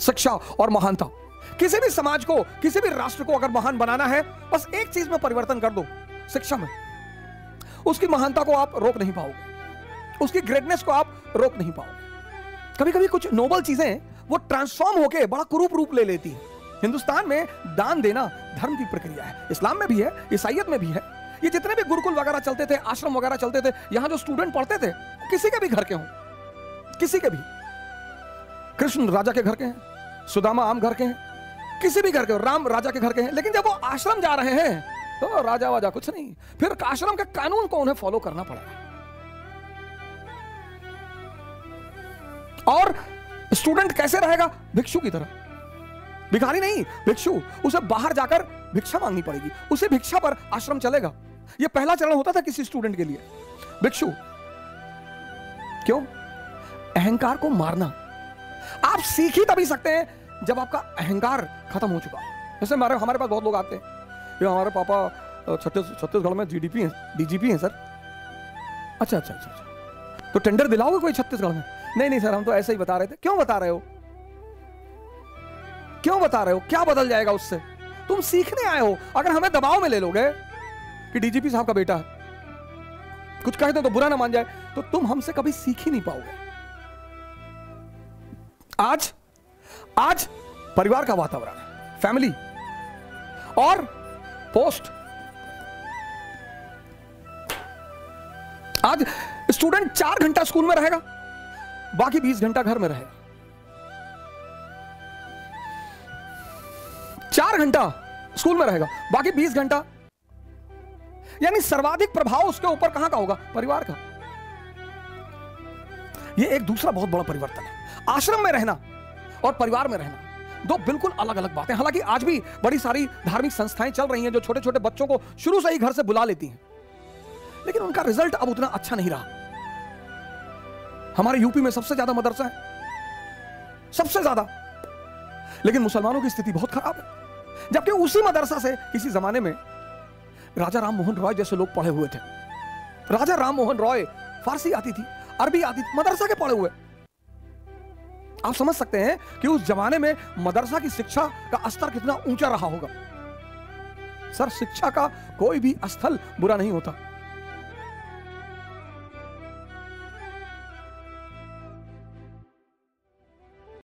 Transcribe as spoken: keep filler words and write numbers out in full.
शिक्षा और महान था। किसी भी समाज को, किसी भी राष्ट्र को अगर महान बनाना है, बस एक चीज में परिवर्तन कर दो, शिक्षा में। उसकी महानता को आप रोक नहीं पाओगे, उसकी ग्रेटनेस को आप रोक नहीं पाओगे। कभी कभी कुछ नोबल चीजें वो ट्रांसफॉर्म होके बड़ा कुरूप रूप ले लेती है। हिंदुस्तान में दान देना धर्म की प्रक्रिया है, इस्लाम में भी है, ईसाईयत में भी है। ये जितने भी गुरुकुल वगैरह चलते थे, आश्रम वगैरह चलते थे, यहां जो स्टूडेंट पढ़ते थे, किसी के भी घर के हों, किसी के भी, कृष्ण राजा के घर के हैं, सुदामा आम घर के हैं, किसी भी घर के, राम राजा के घर के हैं। लेकिन जब वो आश्रम जा रहे हैं तो राजा वाजा कुछ नहीं, फिर आश्रम के कानून को उन्हें फॉलो करना पड़ेगा। और स्टूडेंट कैसे रहेगा? भिक्षु की तरह, भिखारी नहीं, भिक्षु। उसे बाहर जाकर भिक्षा मांगनी पड़ेगी, उसे भिक्षा पर आश्रम चलेगा। यह पहला चरण होता था किसी स्टूडेंट के लिए, भिक्षु। क्यों? अहंकार को मारना। आप सीख ही तभी सकते हैं जब आपका अहंकार खत्म हो चुका। जैसे हमारे हमारे पास बहुत लोग आते हैं, ये हमारे पापा छत्तीसगढ़ में जीडीपी हैं, डीजीपी हैं सर। अच्छा अच्छा अच्छा अच्छा तो टेंडर दिलाओगे कोई छत्तीसगढ़ में? नहीं नहीं सर, हम तो ऐसे ही बता रहे थे। क्यों बता रहे हो, क्यों बता रहे हो? क्या बदल जाएगा उससे? तुम सीखने आए हो। अगर हमें दबाव में ले लोगे कि डीजीपी साहब का बेटा है, कुछ कहते तो बुरा ना मान जाए, तो तुम हमसे कभी सीख ही नहीं पाओगे। आज आज परिवार का वातावरण, फैमिली और पोस्ट। आज स्टूडेंट चार घंटा स्कूल में रहेगा, बाकी बीस घंटा घर में रहेगा। चार घंटा स्कूल में रहेगा, बाकी बीस घंटा, यानी सर्वाधिक प्रभाव उसके ऊपर कहां का होगा? परिवार का। यह एक दूसरा बहुत बड़ा परिवर्तन है, आश्रम में रहना और परिवार में रहना, दो बिल्कुल अलग अलग बातें। हालांकि आज भी बड़ी सारी धार्मिक संस्थाएं चल रही हैं जो छोटे छोटे बच्चों को शुरू से ही घर से बुला लेती हैं, लेकिन उनका रिजल्ट अब उतना अच्छा नहीं रहा। हमारे यूपी में सबसे ज्यादा मदरसा है, सबसे ज्यादा, लेकिन मुसलमानों की स्थिति बहुत खराब है। जबकि उसी मदरसा से किसी जमाने में राजा राममोहन रॉय जैसे लोग पढ़े हुए थे। राजा राममोहन रॉय, फारसी आती थी, अरबी आती थी, मदरसा के पढ़े हुए। आप समझ सकते हैं कि उस जमाने में मदरसा की शिक्षा का स्तर कितना ऊंचा रहा होगा। सर, शिक्षा का कोई भी स्थल बुरा नहीं होता।